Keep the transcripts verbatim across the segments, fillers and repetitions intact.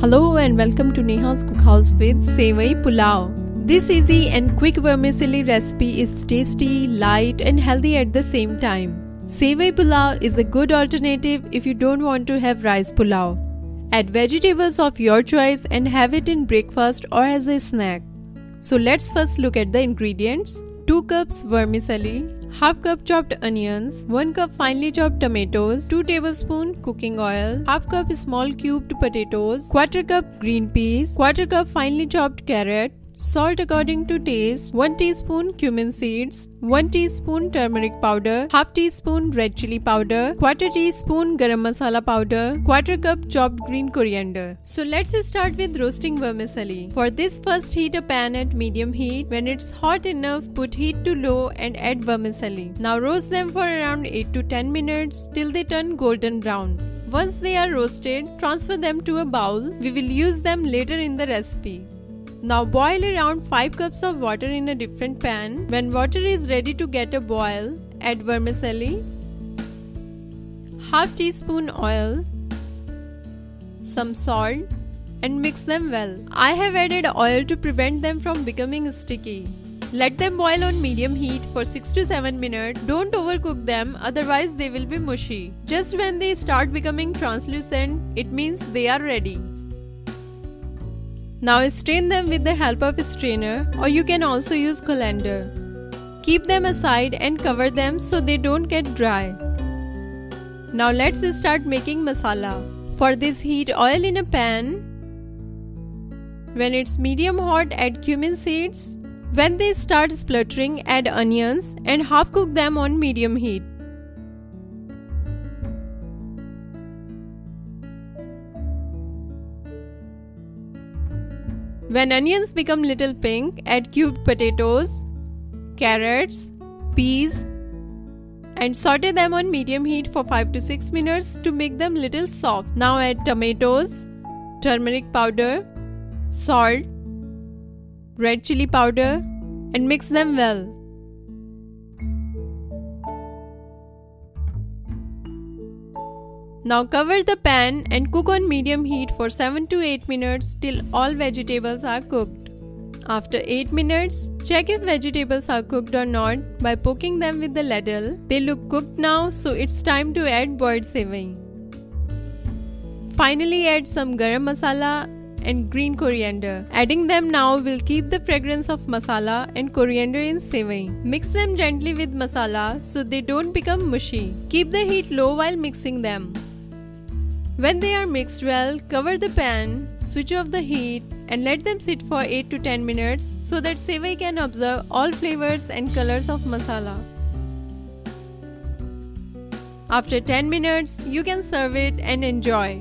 Hello and welcome to Neha's Cookhouse with sevai pulao. This easy and quick vermicelli recipe is tasty, light and healthy at the same time. Sevai pulao is a good alternative if you don't want to have rice pulao. Add vegetables of your choice and have it in breakfast or as a snack. So let's first look at the ingredients. two cups vermicelli, half cup chopped onions, one cup finely chopped tomatoes, two tablespoons cooking oil, half cup small cubed potatoes, quarter cup green peas, quarter cup finely chopped carrot, salt according to taste, one teaspoon cumin seeds, one teaspoon turmeric powder, half teaspoon red chili powder, quarter teaspoon garam masala powder, quarter cup chopped green coriander. So let's start with roasting vermicelli. For this, first heat a pan at medium heat. When it's hot enough, put heat to low and add vermicelli. Now roast them for around eight to ten minutes till they turn golden brown. Once they are roasted, transfer them to a bowl. We will use them later in the recipe. Now boil around five cups of water in a different pan. When water is ready to get a boil, add vermicelli, half teaspoon oil, some salt and mix them well. I have added oil to prevent them from becoming sticky. Let them boil on medium heat for six to seven minutes. Don't overcook them, otherwise they will be mushy. Just when they start becoming translucent, it means they are ready. Now strain them with the help of a strainer, or you can also use colander. Keep them aside and cover them so they don't get dry. Now let's start making masala. For this, heat oil in a pan. When it's medium hot, add cumin seeds. When they start spluttering, add onions and half cook them on medium heat. When onions become little pink, add cubed potatoes, carrots, peas and saute them on medium heat for five to six minutes to make them little soft. Now add tomatoes, turmeric powder, salt, red chili powder and mix them well. Now cover the pan and cook on medium heat for seven to eight minutes till all vegetables are cooked. After eight minutes, check if vegetables are cooked or not by poking them with the ladle. They look cooked now, so it's time to add boiled sevai. Finally, add some garam masala and green coriander. Adding them now will keep the fragrance of masala and coriander in sevai. Mix them gently with masala so they don't become mushy. Keep the heat low while mixing them. When they are mixed well, cover the pan, switch off the heat and let them sit for eight to ten minutes so that sevai can absorb all flavors and colors of masala. After ten minutes, you can serve it and enjoy.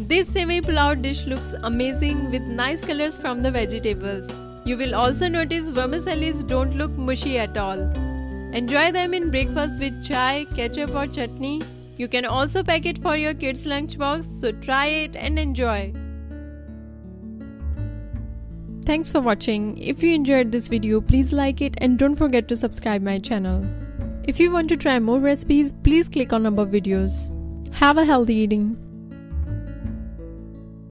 This sevai pulao dish looks amazing with nice colors from the vegetables. You will also notice vermicellis don't look mushy at all. Enjoy them in breakfast with chai, ketchup or chutney. You can also pack it for your kids' lunchbox, so try it and enjoy. Thanks for watching. If you enjoyed this video, please like it and don't forget to subscribe my channel. If you want to try more recipes, please click on above videos. Have a healthy eating.